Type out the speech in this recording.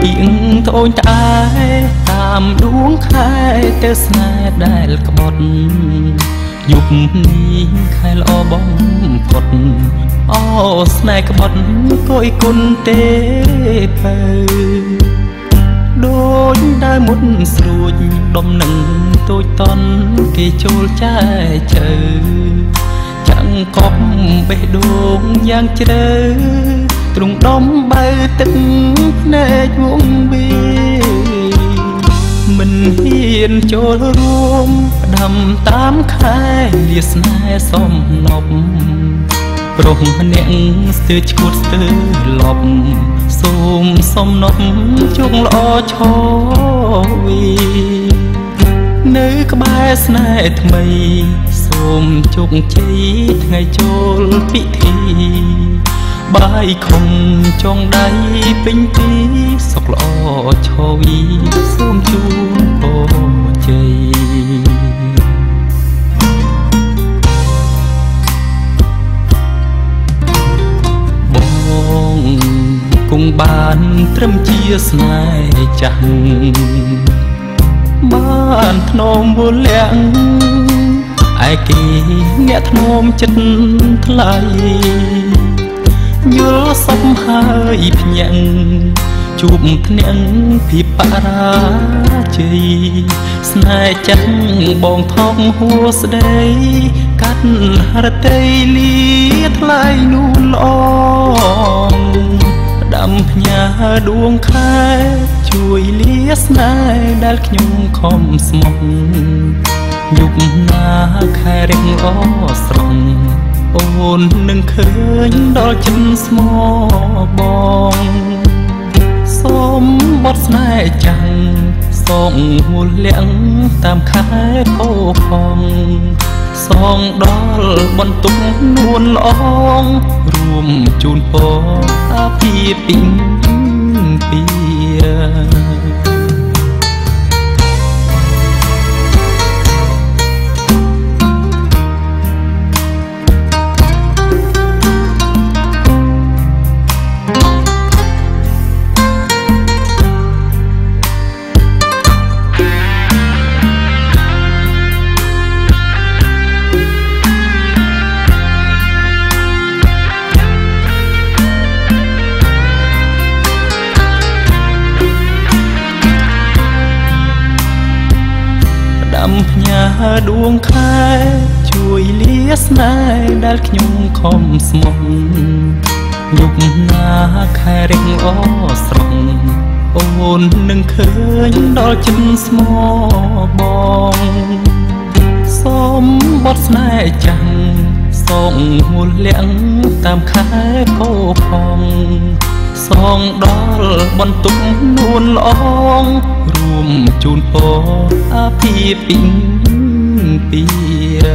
ปิงโอนใจตามดวงใครเตะสายได้กบฏยุคนี้ใครล้อบ้องกดอ้อสนายกบฏก็อีกุนเตะไปโดนได้มุดสูดดมหนึ่งตัวตนกี่โจลใจเจอจังกบไปดวงยังเจอตรงดมใบตึงในดวงบีมันเฮียนโจลรวมดำตามคายเลียสนายสมนบปรงเนียงสื่อชุดสื่อหลบสูมสมนบจุงล้อโชวีนึกบายสนายทำไมสูมจุงจีไงโจลพิธีบายคงจงได้เป็นตีสกล้อโชวีสูมจุงโอจีคงบานเตรียมเชียร์สนายจังบ้านถนอมบัวเลี้ยงไอ้กีเงี่ยถนอมจันทลายยุลสัมหายพยังจูบทเนียงพิปาราจีสนายจังบองทองหัวสดายกัดหาเตยลีทลายนูนลองดำพญาดวงคายช่วยเลี้ยสนายได้ขยุงคอมสมองยุบหน้าคายเร่งอ้อสรองโอนหนึ่งคืนดอกจันสมอบองสมบทสนายจังส่งหุ่นเลี้ยงตามคายโพพองสองดอลบนตุ้งนวลลองรวมจูนโปอาพีปิ้งเปียดวงคายช่วยเลี้ยสนายได้ขยุงคอมสมองยุบหน้าคายเร่งอ้อสรองโอนหนึ่งคืนดอกจันสมอบองสมบทสนายจังส่งหุ่นเลี้ยงตามคายโพพองสองดอลบนตุ้งนูนลองรวมจูนโปอาพีปิ้งเปีย